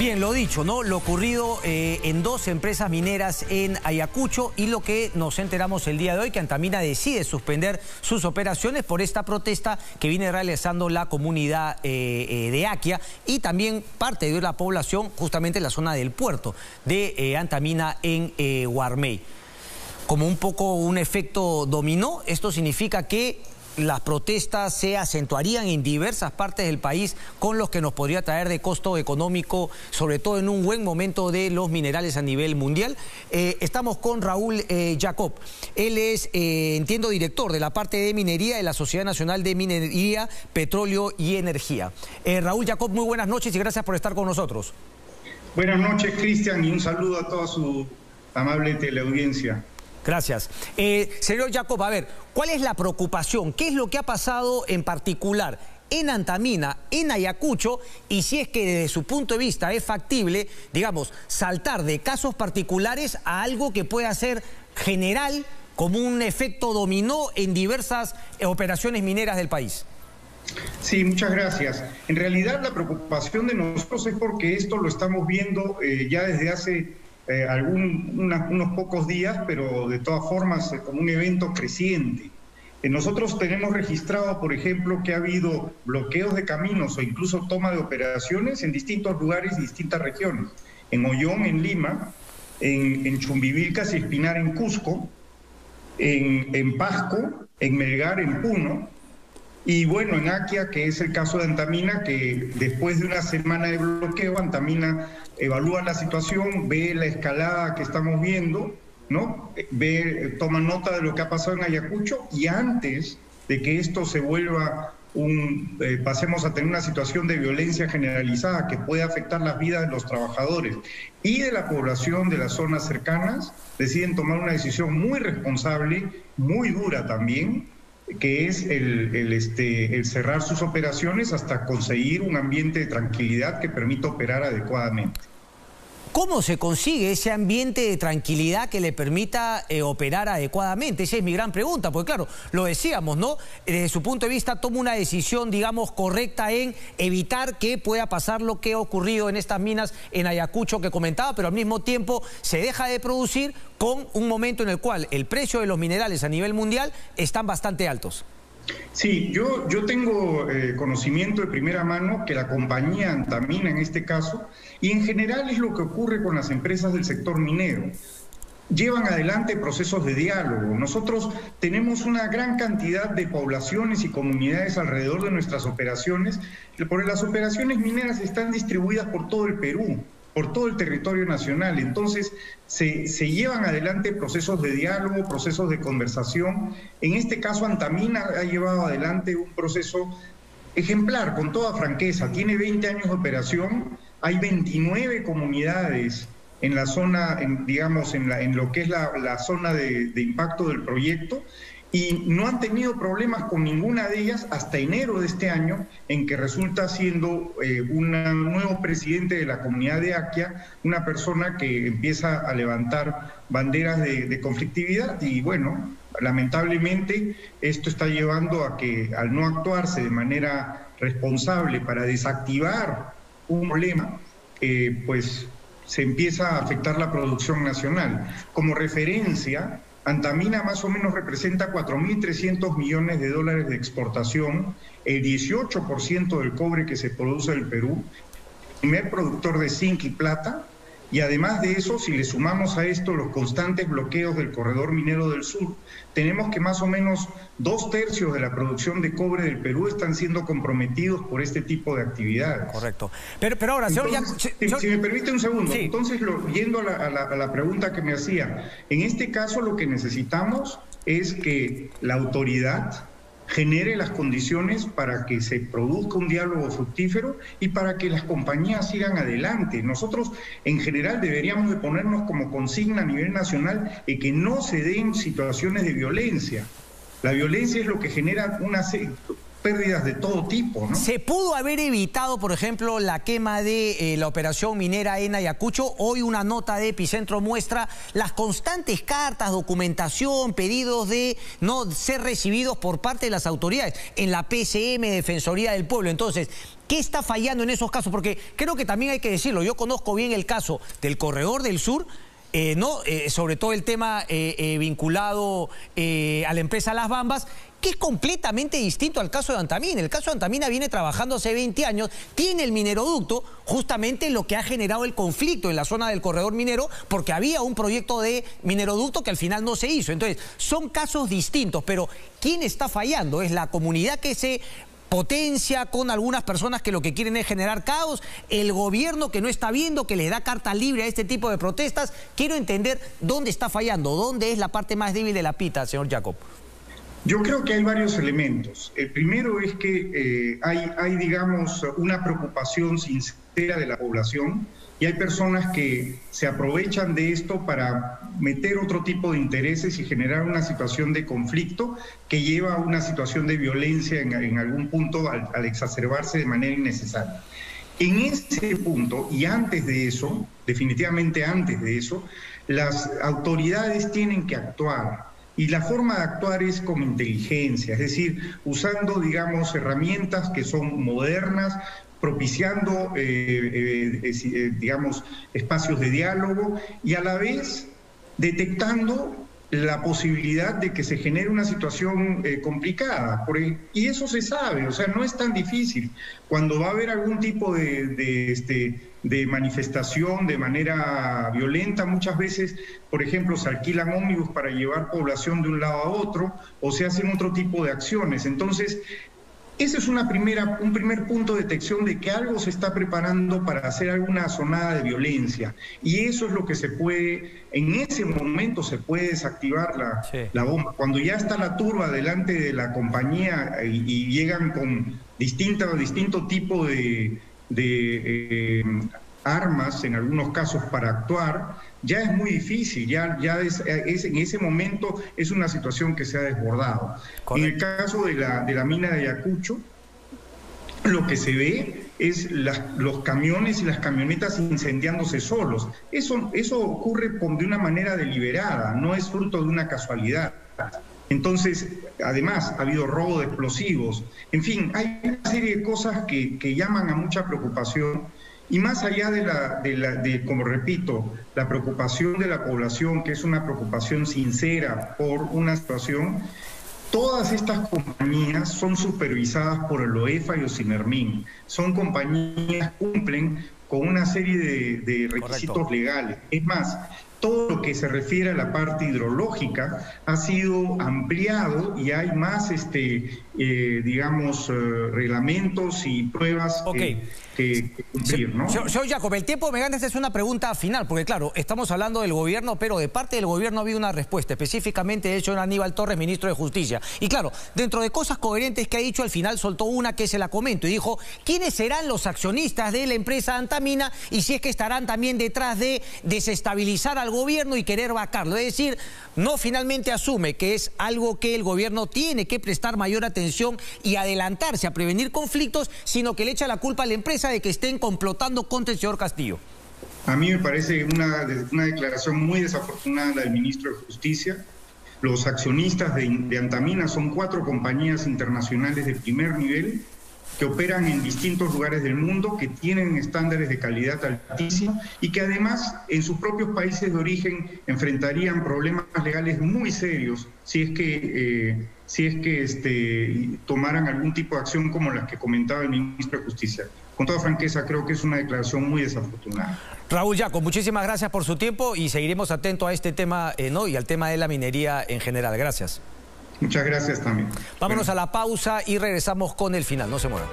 Bien, lo dicho, ¿no? Lo ocurrido en dos empresas mineras en Ayacucho y lo que nos enteramos el día de hoy, que Antamina decide suspender sus operaciones por esta protesta que viene realizando la comunidad de Aquia y también parte de la población, justamente en la zona del puerto de Antamina en Huarmey. Como un poco un efecto dominó, esto significa que las protestas se acentuarían en diversas partes del país, con los que nos podría traer de costo económico, sobre todo en un buen momento de los minerales a nivel mundial. Estamos con Raúl Jacob. Él es, entiendo, director de la parte de minería de la Sociedad Nacional de Minería, Petróleo y Energía. Raúl Jacob, muy buenas noches y gracias por estar con nosotros. Buenas noches, Cristian, y un saludo a toda su amable teleaudiencia. Gracias. Señor Jacob, a ver, ¿cuál es la preocupación? ¿Qué es lo que ha pasado en particular en Antamina, en Ayacucho? Y si es que desde su punto de vista es factible, digamos, saltar de casos particulares a algo que pueda ser general, como un efecto dominó en diversas operaciones mineras del país. Sí, muchas gracias. En realidad la preocupación de nosotros es porque esto lo estamos viendo ya desde hace unos pocos días, pero de todas formas como un evento creciente. Nosotros tenemos registrado, por ejemplo, que ha habido bloqueos de caminos o incluso toma de operaciones en distintos lugares y distintas regiones. En Ollón, en Lima, en Chumbivilcas y Espinar, en Cusco, en Pasco, en Melgar, en Puno, y bueno, en Aquia, que es el caso de Antamina, que después de una semana de bloqueo, Antamina evalúa la situación, ve la escalada que estamos viendo, ¿no? Toma nota de lo que ha pasado en Ayacucho, y antes de que esto se vuelva pasemos a tener una situación de violencia generalizada que puede afectar las vidas de los trabajadores y de la población de las zonas cercanas, deciden tomar una decisión muy responsable, muy dura también, que es el cerrar sus operaciones hasta conseguir un ambiente de tranquilidad que permita operar adecuadamente. ¿Cómo se consigue ese ambiente de tranquilidad que le permita operar adecuadamente? Esa es mi gran pregunta, porque claro, lo decíamos, ¿no? Desde su punto de vista toma una decisión, digamos, correcta en evitar que pueda pasar lo que ha ocurrido en estas minas en Ayacucho que comentaba, pero al mismo tiempo se deja de producir con un momento en el cual el precio de los minerales a nivel mundial están bastante altos. Sí, yo tengo conocimiento de primera mano que la compañía Antamina en este caso, y en general es lo que ocurre con las empresas del sector minero, llevan adelante procesos de diálogo. Nosotros tenemos una gran cantidad de poblaciones y comunidades alrededor de nuestras operaciones, porque las operaciones mineras están distribuidas por todo el Perú, por todo el territorio nacional. Entonces se llevan adelante procesos de diálogo, procesos de conversación. En este caso Antamina ha llevado adelante un proceso ejemplar, con toda franqueza. Tiene 20 años de operación, hay 29 comunidades en la zona, en lo que es la zona de impacto del proyecto, y no han tenido problemas con ninguna de ellas hasta enero de este año, en que resulta siendo un nuevo presidente de la comunidad de Aquia, una persona que empieza a levantar banderas de conflictividad. Y bueno, lamentablemente esto está llevando a que, al no actuarse de manera responsable para desactivar un problema, pues se empieza a afectar la producción nacional. Como referencia, Antamina más o menos representa 4.300 millones de dólares de exportación, el 18% del cobre que se produce en el Perú, primer productor de zinc y plata, y además de eso, si le sumamos a esto los constantes bloqueos del corredor minero del sur, tenemos que más o menos 2/3 de la producción de cobre del Perú están siendo comprometidos por este tipo de actividades. Correcto. Pero ahora, entonces, si me permite un segundo, sí. Entonces, yendo a la pregunta que me hacía, en este caso lo que necesitamos es que la autoridad genere las condiciones para que se produzca un diálogo fructífero y para que las compañías sigan adelante. Nosotros, en general, deberíamos de ponernos como consigna a nivel nacional que no se den situaciones de violencia. La violencia es lo que genera pérdidas de todo tipo, ¿no? ¿Se pudo haber evitado, por ejemplo, la quema de la operación minera en Ayacucho? Hoy una nota de Epicentro muestra las constantes cartas, documentación, pedidos de no ser recibidos por parte de las autoridades en la PCM, Defensoría del Pueblo. Entonces, ¿qué está fallando en esos casos? Porque creo que también hay que decirlo, yo conozco bien el caso del Corredor del Sur, sobre todo el tema vinculado a la empresa Las Bambas, que es completamente distinto al caso de Antamina. El caso de Antamina viene trabajando hace 20 años, tiene el mineroducto, justamente lo que ha generado el conflicto en la zona del corredor minero, porque había un proyecto de mineroducto que al final no se hizo. Entonces, son casos distintos, pero ¿quién está fallando? ¿Es la comunidad que se potencia con algunas personas que lo que quieren es generar caos? ¿El gobierno que no está viendo, que le da carta libre a este tipo de protestas? Quiero entender dónde está fallando, dónde es la parte más débil de la pita, señor Jacob. Yo creo que hay varios elementos. El primero es que hay, digamos, una preocupación sincera de la población y hay personas que se aprovechan de esto para meter otro tipo de intereses y generar una situación de conflicto que lleva a una situación de violencia en algún punto al exacerbarse de manera innecesaria. En ese punto, y antes de eso, definitivamente antes de eso, las autoridades tienen que actuar. Y la forma de actuar es con inteligencia, es decir, usando, digamos, herramientas que son modernas, propiciando, digamos, espacios de diálogo y a la vez detectando la posibilidad de que se genere una situación complicada. Y eso se sabe, o sea, no es tan difícil. Cuando va a haber algún tipo de manifestación de manera violenta, muchas veces, por ejemplo, se alquilan ómnibus para llevar población de un lado a otro o se hacen otro tipo de acciones. Entonces, ese es un primer punto de detección de que algo se está preparando para hacer alguna sonada de violencia. Y eso es lo que se puede, en ese momento se puede desactivar la bomba. Cuando ya está la turba delante de la compañía y llegan con distinto tipo de armas, en algunos casos, para actuar, ya es muy difícil, en ese momento es una situación que se ha desbordado. Correcto. En el caso de la mina de Ayacucho, lo que se ve es los camiones y las camionetas incendiándose solos. Eso ocurre de una manera deliberada, no es fruto de una casualidad. Entonces, además, ha habido robo de explosivos. En fin, hay una serie de cosas que llaman a mucha preocupación. Y más allá de como repito, la preocupación de la población, que es una preocupación sincera por una situación, todas estas compañías son supervisadas por el OEFA y OSINERGMIN. Son compañías que cumplen con una serie de requisitos Correcto. Legales. Es más, todo lo que se refiere a la parte hidrológica ha sido ampliado y hay más, reglamentos y pruebas que cumplir, ¿no? Señor Jacob, el tiempo me gana, esta es una pregunta final, porque claro, estamos hablando del gobierno, pero de parte del gobierno había una respuesta, específicamente del señor Aníbal Torres, ministro de Justicia. Y claro, dentro de cosas coherentes que ha dicho, al final soltó una que se la comento y dijo, ¿quiénes serán los accionistas de la empresa Antamina y si es que estarán también detrás de desestabilizar al gobierno y querer vacarlo? Es decir, no finalmente asume que es algo que el gobierno tiene que prestar mayor atención y adelantarse a prevenir conflictos, sino que le echa la culpa a la empresa de que estén complotando contra el señor Castillo. A mí me parece una declaración muy desafortunada la del ministro de Justicia. Los accionistas de Antamina son 4 compañías internacionales de primer nivel que operan en distintos lugares del mundo, que tienen estándares de calidad altísimos y que además en sus propios países de origen enfrentarían problemas legales muy serios si es que tomaran algún tipo de acción como las que comentaba el ministro de Justicia. Con toda franqueza, creo que es una declaración muy desafortunada. Raúl Jacob, muchísimas gracias por su tiempo y seguiremos atentos a este tema y al tema de la minería en general. Gracias. Muchas gracias también. Vámonos a la pausa y regresamos con el final. No se muevan.